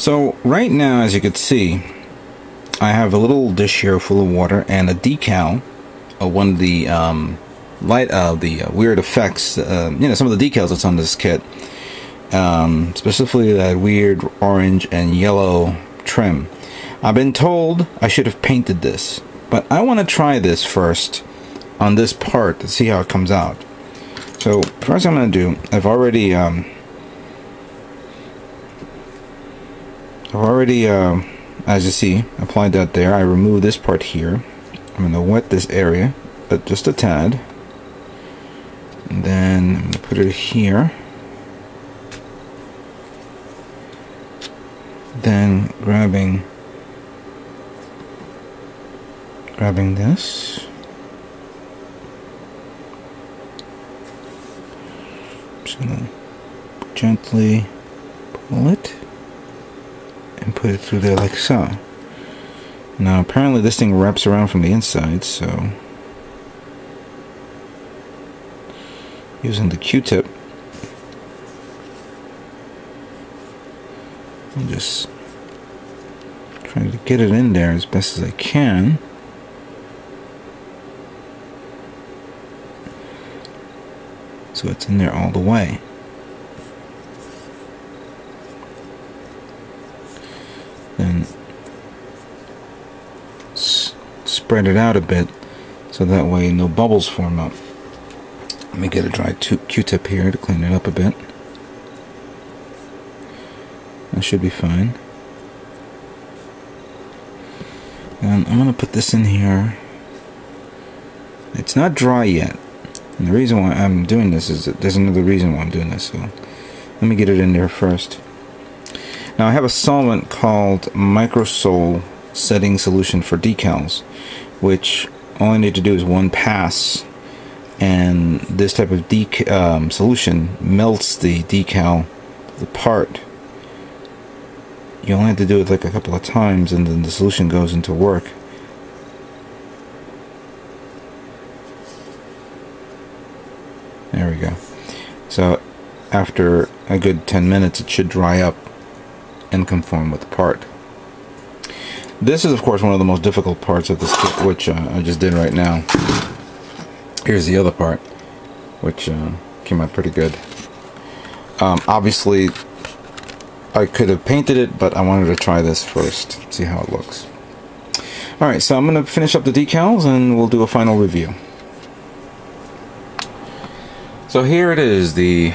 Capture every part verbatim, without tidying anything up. So right now, as you can see, I have a little dish here full of water and a decal of one of the um, light, uh, the weird effects, uh, you know, some of the decals that's on this kit, um, specifically that weird orange and yellow trim. I've been told I should have painted this, but I want to try this first on this part to see how it comes out. So first, I'm going to do. I've already. Um, I've already. Uh, As you see, applied that there. I remove this part here. I'm going to wet this area, but just a tad. And then I'm going to put it here. Then grabbing, grabbing this. I'm just going to gently pull it. And put it through there like so. Now apparently this thing wraps around from the inside, so using the Q-tip, I'm just trying to get it in there as best as I can. So it's in there all the way. And s spread it out a bit so that way no bubbles form up. Let me get a dry Q-tip here to clean it up a bit. That should be fine. And I'm going to put this in here. It's not dry yet. And the reason why I'm doing this is that there's another reason why I'm doing this. So let me get it in there first. Now I have a solvent called Microsol setting solution for decals, which all I need to do is one pass, and this type of dec um, solution melts the decal, the part. You only have to do it like a couple of times, and then the solution goes into work. There we go. So after a good ten minutes, it should dry up and conform with the part. This is of course one of the most difficult parts of this kit, which uh, I just did right now. Here's the other part, which uh, came out pretty good. Um, obviously I could have painted it, but I wanted to try this first, see how it looks. Alright, so I'm going to finish up the decals and we'll do a final review. So here it is, the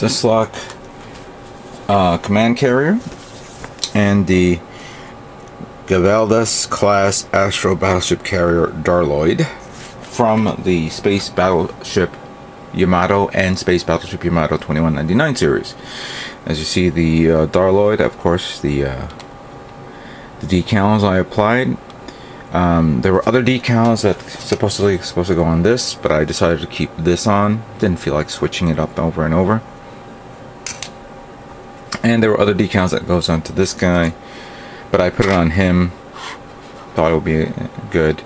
Dessler uh, command carrier and the Gelvades class Astro Battleship Carrier Darold from the Space Battleship Yamato and Space Battleship Yamato twenty-one ninety-nine series. As you see, the uh, Darold, of course, the, uh, the decals I applied. Um, there were other decals that supposedly supposed to go on this, but I decided to keep this on. Didn't feel like switching it up over and over. And there were other decals that goes on to this guy, but I put it on him. Thought it would be good,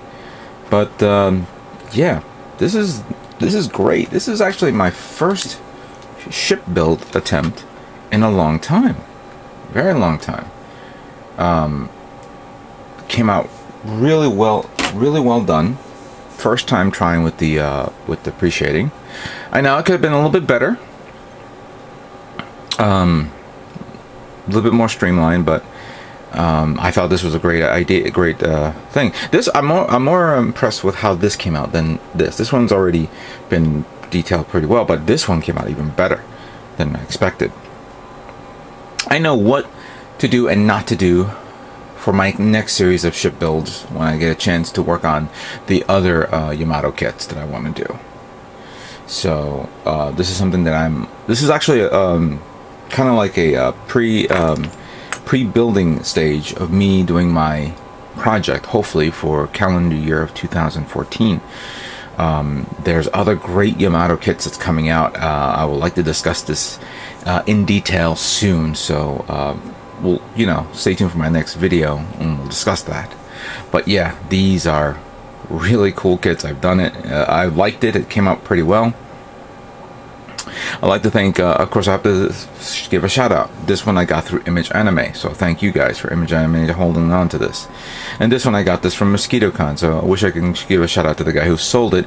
but um, yeah, this is this is great. This is actually my first ship build attempt in a long time, very long time. Um, came out really well, really well done. First time trying with the uh, with the pre-shading. I know it could have been a little bit better. Um. A little bit more streamlined, but um, I thought this was a great idea, a great uh, thing. This I'm more I'm more impressed with how this came out than this. This one's already been detailed pretty well, but this one came out even better than I expected. I know what to do and not to do for my next series of ship builds when I get a chance to work on the other uh, Yamato kits that I want to do. So uh, this is something that I'm. This is actually. Um, kind of like a uh, pre, um, pre-building stage of me doing my project, hopefully for calendar year of two thousand fourteen. Um, there's other great Yamato kits that's coming out. Uh, I would like to discuss this uh, in detail soon, so uh, we'll, you know, stay tuned for my next video and we'll discuss that. But yeah, these are really cool kits. I've done it. Uh, I liked it. It came out pretty well. I'd like to thank, uh, of course I have to give a shout out. This one I got through Image Anime, so thank you guys for Image Anime holding on to this. And this one I got this from MosquitoCon, so I wish I could give a shout out to the guy who sold it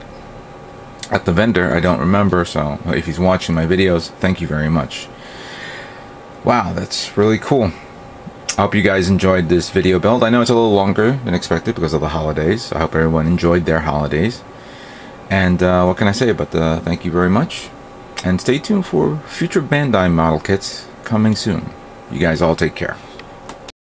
at the vendor. I don't remember, so if he's watching my videos, thank you very much. Wow, that's really cool. I hope you guys enjoyed this video build. I know it's a little longer than expected because of the holidays. I hope everyone enjoyed their holidays. And uh, what can I say but uh, thank you very much. And stay tuned for future Bandai model kits coming soon. You guys all take care.